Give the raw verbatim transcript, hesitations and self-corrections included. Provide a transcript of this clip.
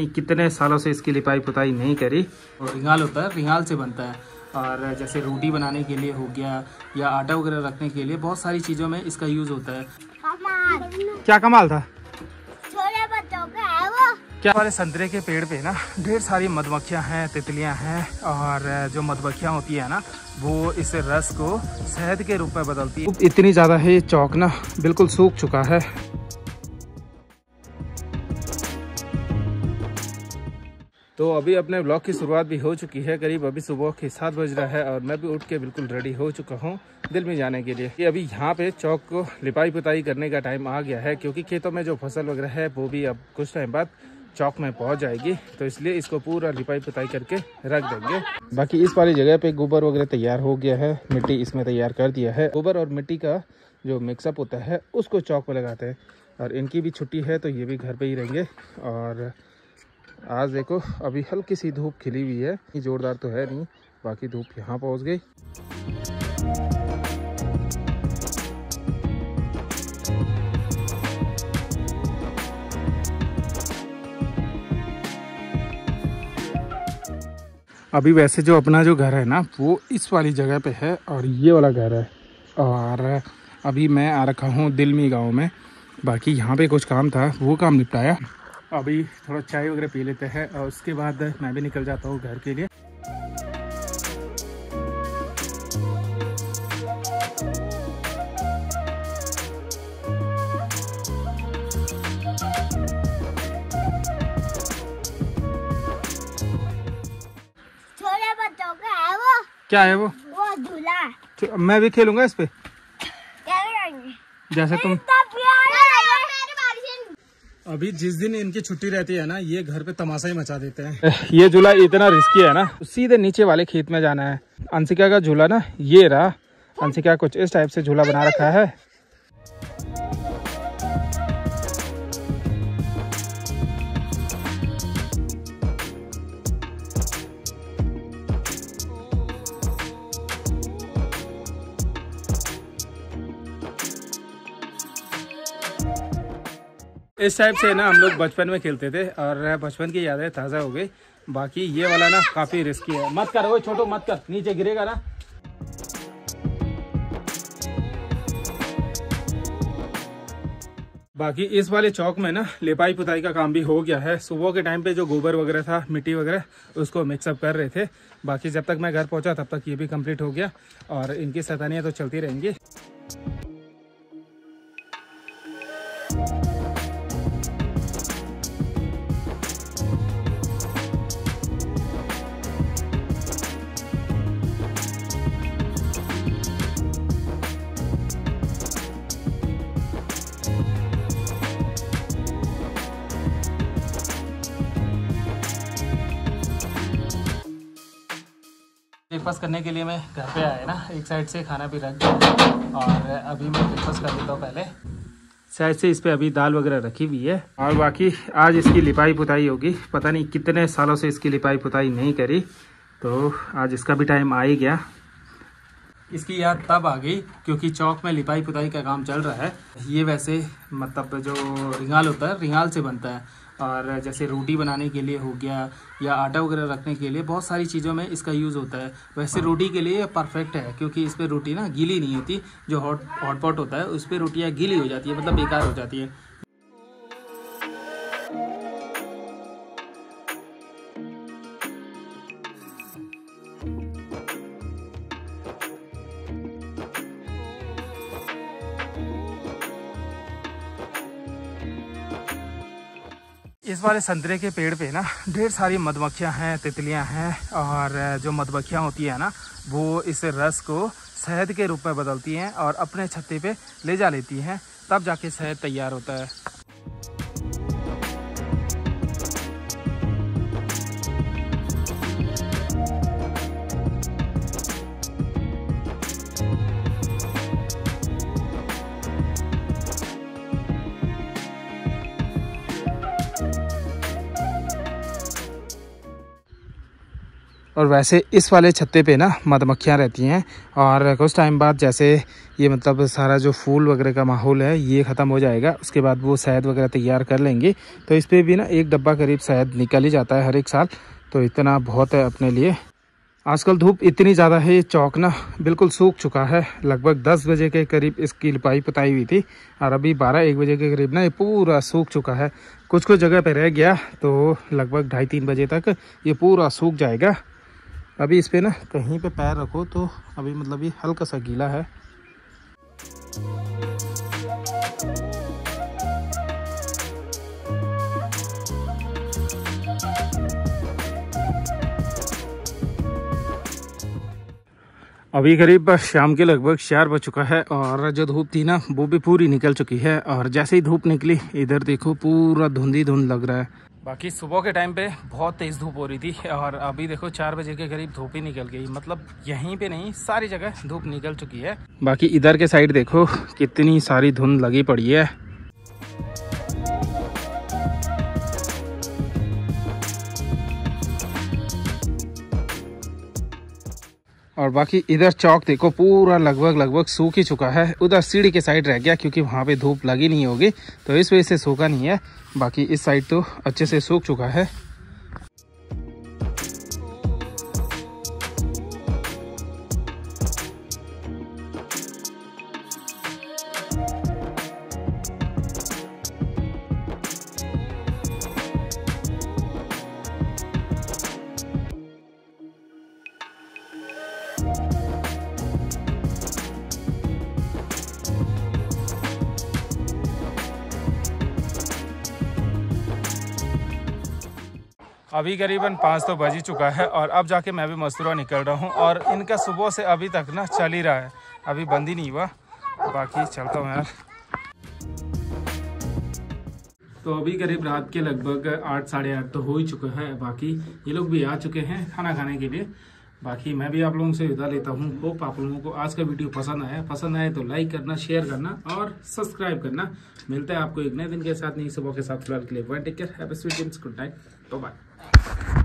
कितने सालों से इसके लिए पाई पुताई नहीं करी। रिंगाल होता है, रिंगाल से बनता है और जैसे रोटी बनाने के लिए हो गया या आटा वगैरह रखने के लिए बहुत सारी चीज़ों में इसका यूज होता है। कमाल। क्या कमाल था क्या? हमारे संतरे के पेड़ पे ना ढेर सारी मधुमक्खियां हैं, तितलियां हैं और जो मधुमक्खियां होती है ना वो इस रस को शहद के रूप में बदलती है। इतनी ज़्यादा है ये चौक ना, बिल्कुल सूख चुका है। तो अभी अपने ब्लॉग की शुरुआत भी हो चुकी है, करीब अभी सुबह के सात बज रहा है और मैं भी उठ के बिल्कुल रेडी हो चुका हूँ दिल में जाने के लिए। ये अभी यहाँ पे चौक को लिपाई पुताई करने का टाइम आ गया है क्योंकि खेतों में जो फसल वगैरह है वो भी अब कुछ टाइम बाद चौक में पहुँच जाएगी, तो इसलिए इसको पूरा लिपाई पुताई करके रख देंगे। बाकी इस वाली जगह पे गोबर वगैरह तैयार हो गया है, मिट्टी इसमें तैयार कर दिया है। गोबर और मिट्टी का जो मिक्सअप होता है उसको चौक पर लगाते हैं और इनकी भी छुट्टी है तो ये भी घर पर ही रहेंगे। और आज देखो अभी हल्की सी धूप खिली हुई है, जोरदार तो है नहीं, बाकी धूप यहाँ पहुँच गई। अभी वैसे जो अपना जो घर है ना वो इस वाली जगह पे है और ये वाला घर है और अभी मैं आ रखा हूँ दिलमी गांव में। बाकी यहाँ पे कुछ काम था वो काम निपटाया, अभी थोड़ा चाय वगैरह पी लेते हैं और उसके बाद मैं भी निकल जाता हूँ घर के लिए। छोले भटूरे है वो? क्या है वो? वो झूला। मैं भी खेलूंगा इस पे जैसे तुम। अभी जिस दिन इनकी छुट्टी रहती है ना ये घर पे तमाशा ही मचा देते हैं। ये झूला इतना रिस्की है ना, सीधे नीचे वाले खेत में जाना है। अंशिका का झूला ना ये रहा, अंशिका कुछ इस टाइप से झूला बना रखा है। इस टाइप से ना हम लोग बचपन में खेलते थे और बचपन की यादें ताज़ा हो गई। बाकी ये वाला ना काफ़ी रिस्की है, मत कर वो छोटो, मत कर, नीचे गिरेगा ना। बाकी इस वाले चौक में ना लिपाई पुताई का काम भी हो गया है। सुबह के टाइम पे जो गोबर वगैरह था, मिट्टी वगैरह उसको मिक्सअप कर रहे थे। बाकी जब तक मैं घर पहुँचा तब तक ये भी कम्प्लीट हो गया और इनकी सैतानियाँ तो चलती रहेंगी। ब्रेकफास्ट करने के लिए मैं घर पे आया ना, एक साइड से खाना भी रख दिया और अभी मैं ब्रेकफास्ट कर लेता हूँ। पहले साइड से इस पे अभी दाल वगैरह रखी हुई है और बाकी आज इसकी लिपाई पुताई होगी। पता नहीं कितने सालों से इसकी लिपाई पुताई नहीं करी, तो आज इसका भी टाइम आ ही गया। इसकी याद तब आ गई क्योंकि चौक में लिपाई पुताई का काम चल रहा है। ये वैसे मतलब जो रिंगाल होता है, रिंगाल से बनता है और जैसे रोटी बनाने के लिए हो गया या आटा वगैरह रखने के लिए बहुत सारी चीज़ों में इसका यूज़ होता है। वैसे रोटी के लिए परफेक्ट है क्योंकि इस पर रोटी ना गीली नहीं होती। जो हॉट हॉटपॉट होता है उस पर रोटियाँ गीली हो जाती है, मतलब बेकार हो जाती है। इस वाले संतरे के पेड़ पे ना ढेर सारी मधुमक्खियां हैं, तितलियां हैं और जो मधुमक्खियां होती है ना वो इस रस को शहद के रूप में बदलती हैं और अपने छत्ते पे ले जा लेती हैं, तब जाके शहद तैयार होता है। और वैसे इस वाले छत्ते पे ना मधमक्खियाँ रहती हैं। और कुछ टाइम बाद जैसे ये मतलब सारा जो फूल वगैरह का माहौल है ये ख़त्म हो जाएगा, उसके बाद वो शहद वगैरह तैयार कर लेंगे। तो इस पर भी ना एक डब्बा करीब शहद निकल ही जाता है हर एक साल, तो इतना बहुत है अपने लिए। आजकल धूप इतनी ज़्यादा है, ये चौक ना बिल्कुल सूख चुका है। लगभग दस बजे के करीब इसकी लिपाई पुताई हुई थी और अभी बारह एक बजे के करीब ना ये पूरा सूख चुका है। कुछ कुछ जगह पे रह गया तो लगभग ढाई तीन बजे तक ये पूरा सूख जाएगा। अभी इस पे ना कहीं पे पैर रखो तो अभी मतलब ये हल्का सा गीला है। अभी करीब शाम के लगभग चार बज चुका है और जो धूप थी ना वो भी पूरी निकल चुकी है। और जैसे ही धूप निकली इधर देखो पूरा धुंधी धुंध लग रहा है। बाकी सुबह के टाइम पे बहुत तेज़ धूप हो रही थी और अभी देखो चार बजे के करीब धूप ही निकल गई। मतलब यहीं पे नहीं, सारी जगह धूप निकल चुकी है। बाकी इधर के साइड देखो कितनी सारी धुंध लगी पड़ी है। और बाकी इधर चौक देखो पूरा लगभग लगभग सूख ही चुका है। उधर सीढ़ी के साइड रह गया क्योंकि वहाँ पे धूप लगी नहीं होगी तो इस वजह से सूखा नहीं है। बाकी इस साइड तो अच्छे से सूख चुका है। अभी करीबन पाँच तो बज ही चुका है और अब जाके मैं भी मस्तूरा निकल रहा हूँ। और इनका सुबह से अभी तक ना चल ही रहा है, अभी बंद ही नहीं हुआ। बाकी चलता हूँ यार। तो अभी करीब रात के लगभग आठ साढ़े आठ तो हो ही चुका है। बाकी ये लोग भी आ चुके हैं खाना खाने के लिए। बाकी मैं भी आप लोगों से विदा लेता हूँ। होप आप लोगों को आज का वीडियो पसंद आया। पसंद आए तो लाइक करना, शेयर करना और सब्सक्राइब करना। मिलता है आपको एक नए दिन के साथ, नई सुबह के साथ। फिलहाल के लिए bye, take care, have a sweet dreams, good night, bye bye.